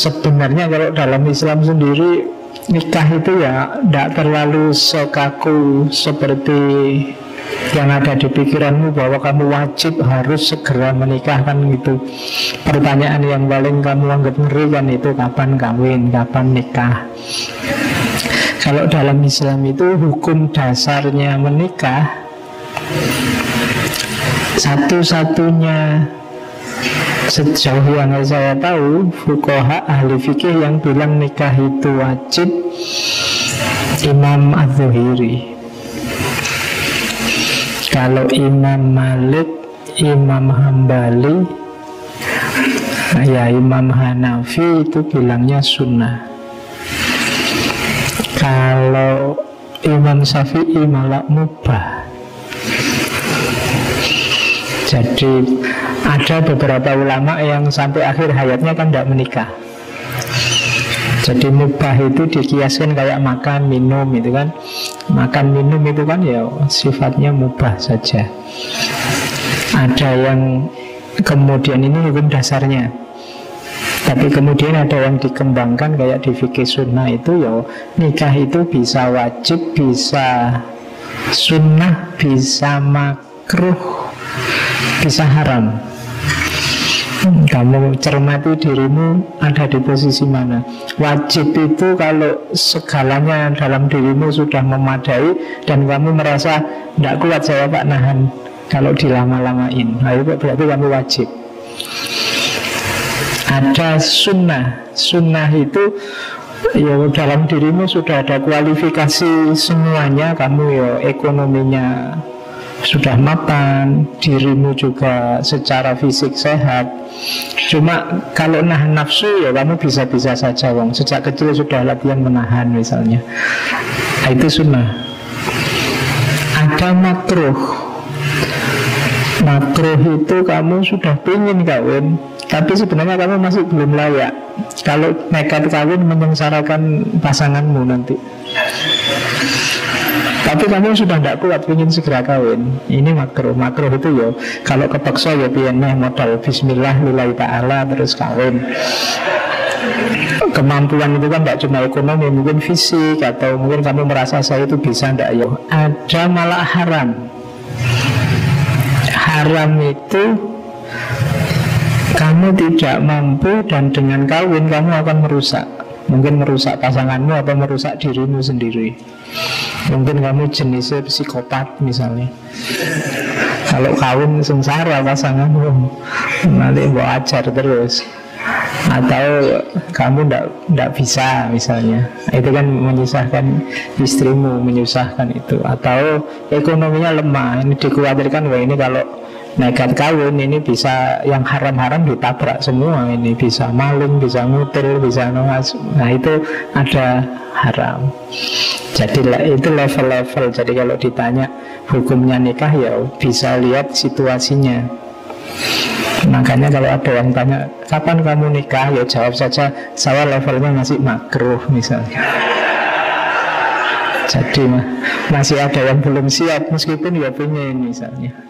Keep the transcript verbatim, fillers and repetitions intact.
Sebenarnya kalau dalam Islam sendiri nikah itu ya tidak terlalu sekaku seperti yang ada di pikiranmu bahwa kamu wajib harus segera menikahkan gitu. Pertanyaan yang paling kamu anggap mengerikan itu kapan kawin, kapan nikah. Kalau dalam Islam itu hukum dasarnya menikah satu-satunya sejauh yang saya tahu, fuqaha ahli fikih yang bilang nikah itu wajib, Imam Az-Zuhri. Kalau Imam Malik, Imam Hanbali, ya Imam Hanafi itu bilangnya sunnah. Kalau Imam Syafi'i malah mubah. Jadi ada beberapa ulama yang sampai akhir hayatnya kan tidak menikah. Jadi mubah itu dikiaskan kayak makan, minum itu kan. Makan, minum itu kan ya sifatnya mubah saja. Ada yang kemudian ini hukum dasarnya, tapi kemudian ada yang dikembangkan kayak di fikih sunnah itu ya nikah itu bisa wajib, bisa sunnah, bisa makruh, bisa haram. Kamu cermati dirimu ada di posisi mana. Wajib itu kalau segalanya dalam dirimu sudah memadai dan kamu merasa tidak kuat saya pak nahan kalau dilama-lamain, nah, itu berarti kamu wajib. Ada sunnah. Sunnah itu ya dalam dirimu sudah ada kualifikasi semuanya. Kamu ya ekonominya sudah mapan, dirimu juga secara fisik sehat. Cuma kalau nahan nafsu ya kamu bisa-bisa saja wong. Sejak kecil sudah latihan menahan misalnya. Nah, itu sunnah. Ada makruh. Makruh itu kamu sudah pingin kawin, tapi sebenarnya kamu masih belum layak. Kalau nekat kawin menyengsarakan pasanganmu nanti. Tapi kamu sudah tidak kuat, ingin segera kawin. Ini makruh. Makruh itu ya kalau kepaksa ya piannya modal bismillahirrahmanirrahim ta'ala terus kawin. Kemampuan itu kan tidak cuma ekonomi, mungkin fisik, atau mungkin kamu merasa saya itu bisa tidak ya. Ada malah haram. Haram itu kamu tidak mampu dan dengan kawin kamu akan merusak. Mungkin merusak pasanganmu atau merusak dirimu sendiri. Mungkin kamu jenisnya psikopat misalnya. Kalau kawin sengsara pasanganmu, nanti mau ajar terus. Atau kamu tidak bisa misalnya. Itu kan menyusahkan istrimu, menyusahkan itu. Atau ekonominya lemah. Ini dikhawatirkan, wah ini kalau nekat kawin ini bisa yang haram-haram ditabrak semua, ini bisa maling, bisa ngutil, bisa nongas. Nah itu ada haram. Jadi itu level-level. Jadi kalau ditanya hukumnya nikah ya bisa lihat situasinya. Makanya kalau ada yang tanya kapan kamu nikah ya jawab saja saya levelnya masih makruh misalnya. Jadi masih ada yang belum siap meskipun ya punya misalnya.